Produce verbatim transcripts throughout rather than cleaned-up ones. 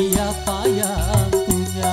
siapa yang punya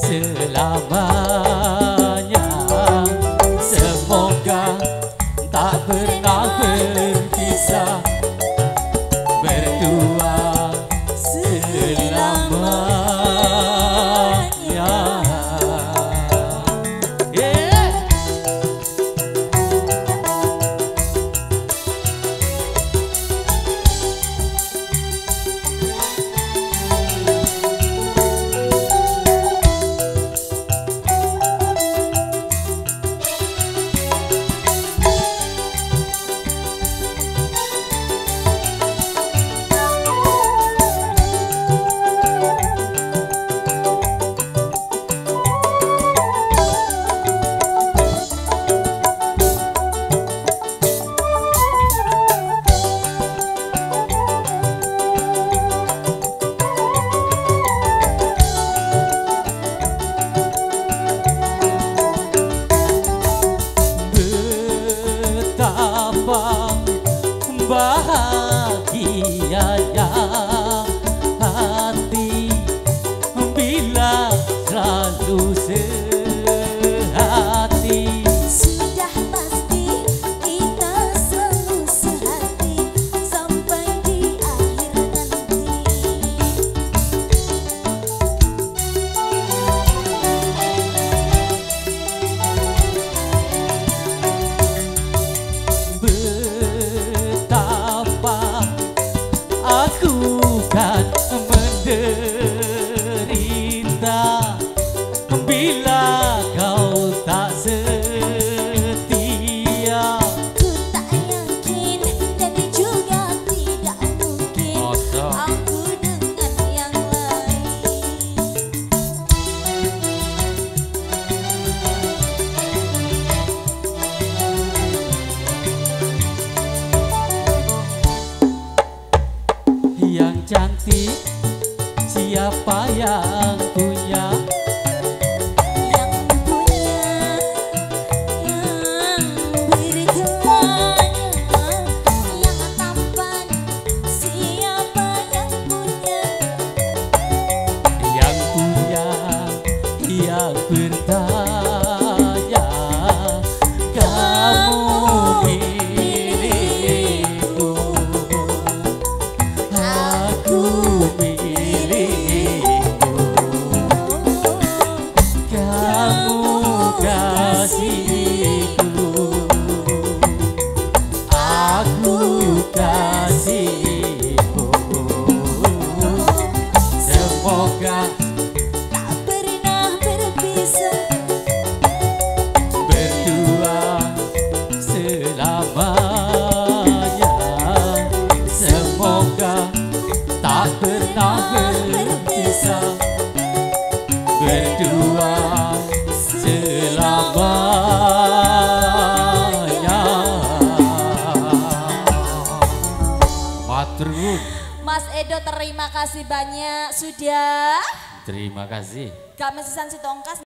Selamanya, semoga tak pernah berpisah, berdua selamanya. Yeah. bahagia dalam hati bila selalu sehati. Cantik siapa yang punya, yang punya, yang berjuangnya, yang tampan siapa yang punya, yang punya yang berdaya kamu. Mas Edo, terima kasih banyak sudah. Terima kasih. Gak mesisan si tongkas.